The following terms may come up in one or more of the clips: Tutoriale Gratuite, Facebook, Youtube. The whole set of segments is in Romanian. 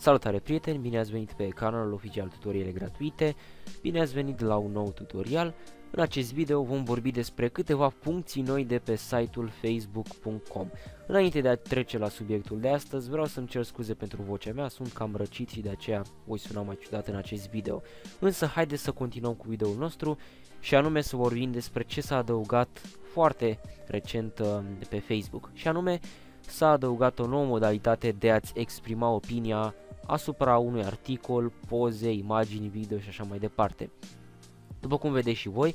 Salutare prieteni, bine ați venit pe canalul oficial Tutoriale Gratuite, bine ați venit la un nou tutorial. În acest video vom vorbi despre câteva funcții noi de pe site-ul facebook.com. Înainte de a trece la subiectul de astăzi, vreau să-mi cer scuze pentru vocea mea, sunt cam răcit și de aceea voi suna mai ciudat în acest video. Însă haideți să continuăm cu videoul nostru și anume să vorbim despre ce s-a adăugat foarte recent de pe Facebook. Și anume s-a adăugat o nouă modalitate de a-ți exprima opinia asupra unui articol, poze, imagini, video și așa mai departe. După cum vedeți și voi,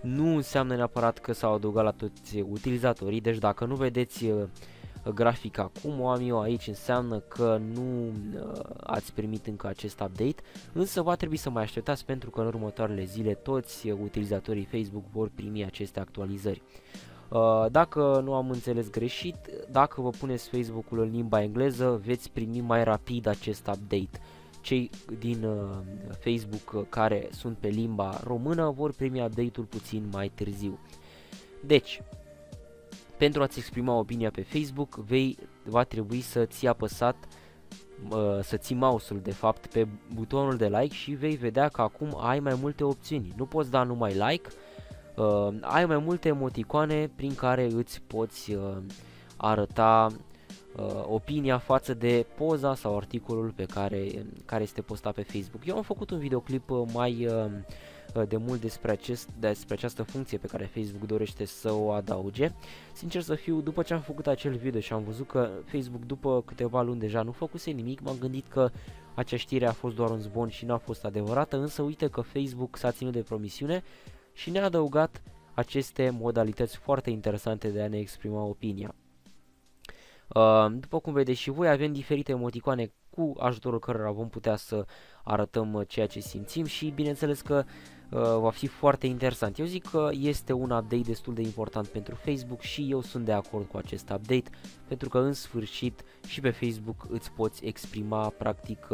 nu înseamnă neapărat că s-au adăugat la toți utilizatorii, deci dacă nu vedeți grafica cum o am eu aici, înseamnă că nu ați primit încă acest update, însă va trebui să mai așteptați pentru că în următoarele zile toți utilizatorii Facebook vor primi aceste actualizări. Dacă nu am înțeles greșit, dacă vă puneți Facebook-ul în limba engleză, veți primi mai rapid acest update. Cei din Facebook care sunt pe limba română vor primi update-ul puțin mai târziu. Deci, pentru a-ți exprima opinia pe Facebook, va trebui să ții apăsat, să ții mouse-ul de fapt pe butonul de like și vei vedea că acum ai mai multe opțiuni. Nu poți da numai like, ai mai multe emoticoane prin care îți poți arăta opinia față de poza sau articolul pe care este postat pe Facebook. Eu am făcut un videoclip mai de mult despre această funcție pe care Facebook dorește să o adauge. Sincer să fiu, după ce am făcut acel video și am văzut că Facebook după câteva luni deja nu făcuse nimic, m-am gândit că acea știre a fost doar un zvon și n-a fost adevărată, însă uite că Facebook s-a ținut de promisiune și ne-a adăugat aceste modalități foarte interesante de a ne exprima opinia. După cum vedeți și voi, avem diferite emoticoane cu ajutorul cărora vom putea să arătăm ceea ce simțim și bineînțeles că va fi foarte interesant. Eu zic că este un update destul de important pentru Facebook și eu sunt de acord cu acest update, pentru că în sfârșit și pe Facebook îți poți exprima practic,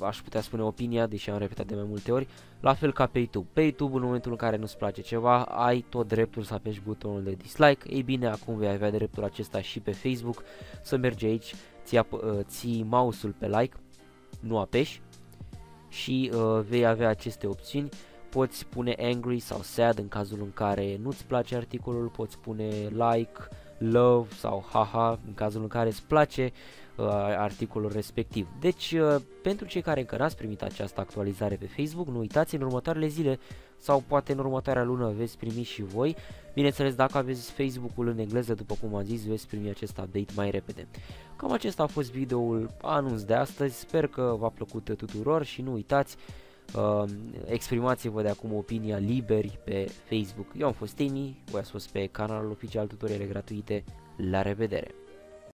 aș putea spune, opinia, deși am repetat de mai multe ori, la fel ca pe YouTube. Pe YouTube, în momentul în care nu-ți place ceva, ai tot dreptul să apeși butonul de dislike. Ei bine, acum vei avea dreptul acesta și pe Facebook, să mergi aici, ții mouse-ul pe like, nu apeși și vei avea aceste opțiuni. Poți pune angry sau sad în cazul în care nu-ți place articolul, poți pune like, love sau haha în cazul în care îți place articolul respectiv. Deci pentru cei care încă n-ați primit această actualizare pe Facebook, nu uitați, în următoarele zile sau poate în următoarea lună veți primi și voi. Bineînțeles, dacă aveți Facebook-ul în engleză, după cum am zis, veți primi acest update mai repede. Cam acesta a fost videoul anunț de astăzi, sper că v-a plăcut tuturor și nu uitați, exprimați-vă de acum opinia liberi pe Facebook. Eu am fost Timi, voi ați fost pe canalul oficial Tutoriale Gratuite, la revedere!